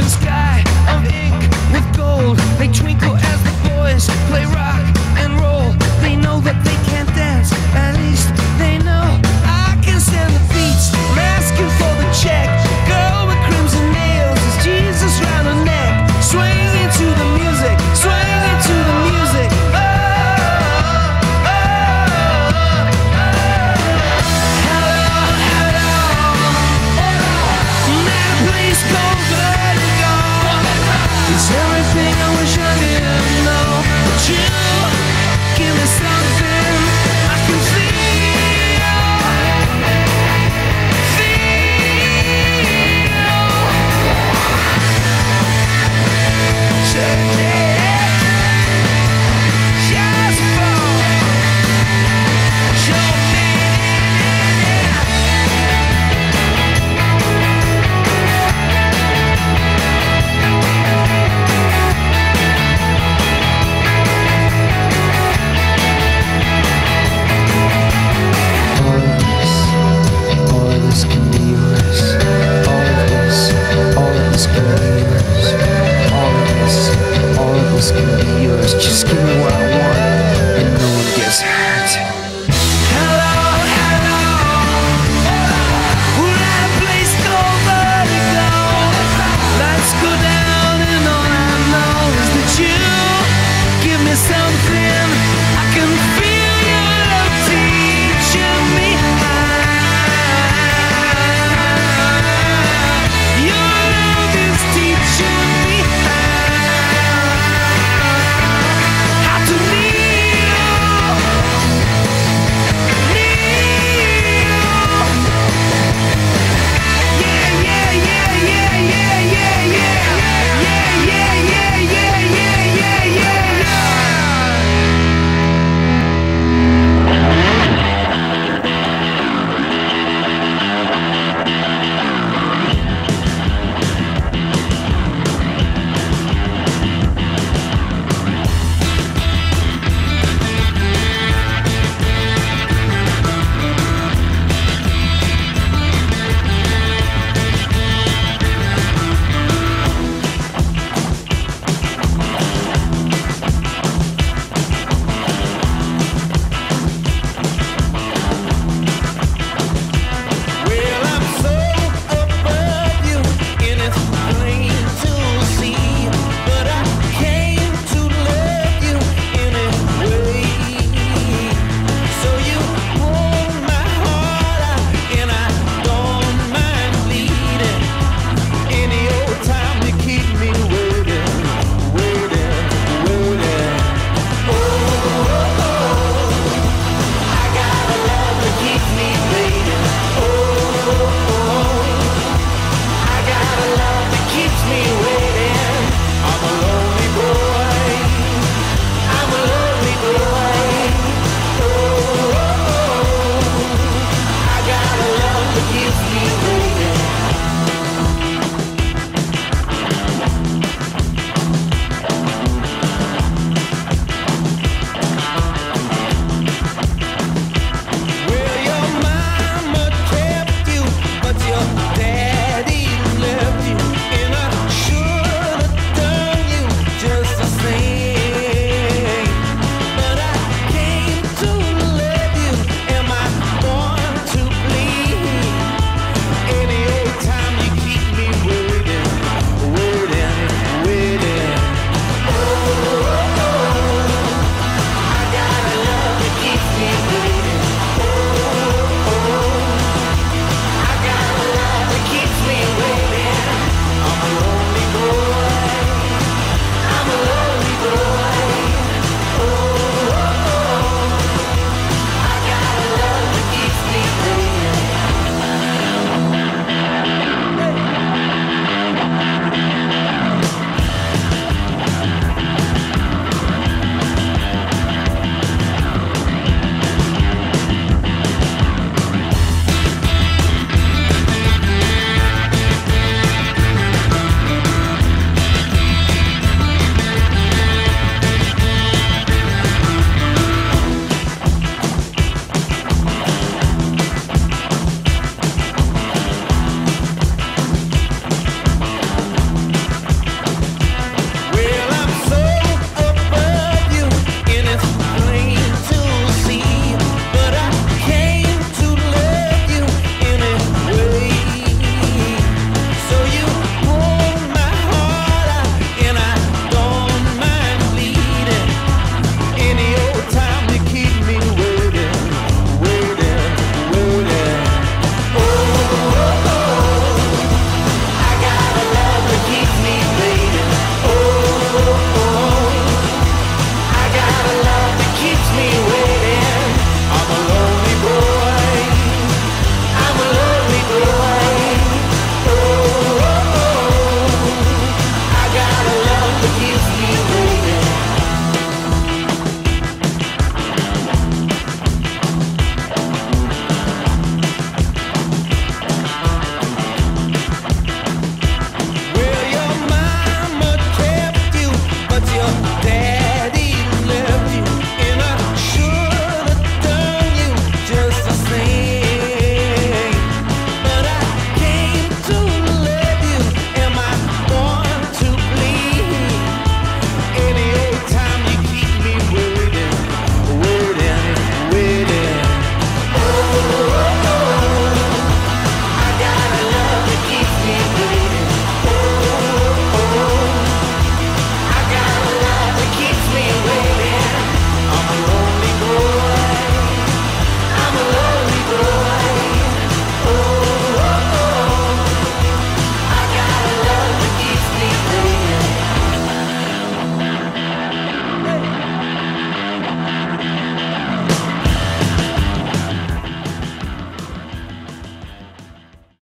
open sky of ink with gold. They twinkle as the boys play rock and roll. They know that they can't dance, at least they know I can stand the beats. I'm asking for the check. Girl with crimson nails is Jesus round her neck. Swing into the music, swing into the music. Oh, oh, oh, oh. Hello, hello, hello. Now please go, let it go. It's everything I wish I didn't know. But you give me something I can feel. Check it. All of this can be yours. Just give me what I want, and no one gets hurt.